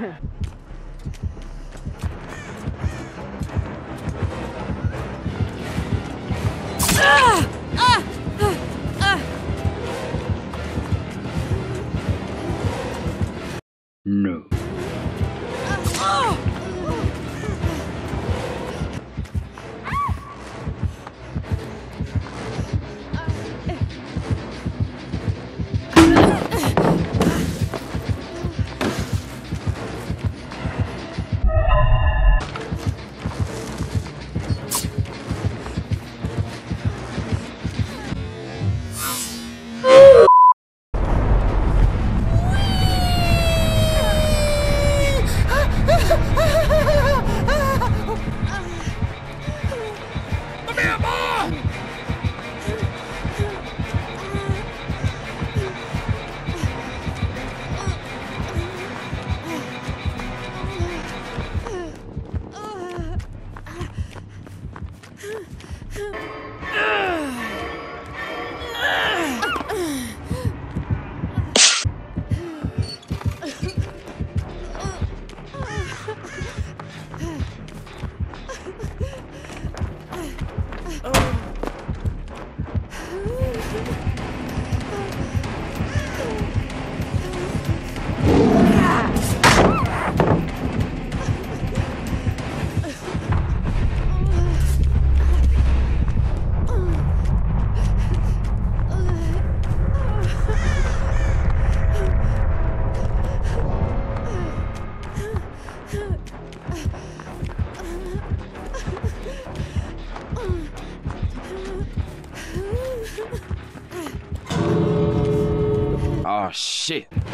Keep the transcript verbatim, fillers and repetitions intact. No. Oh, shit.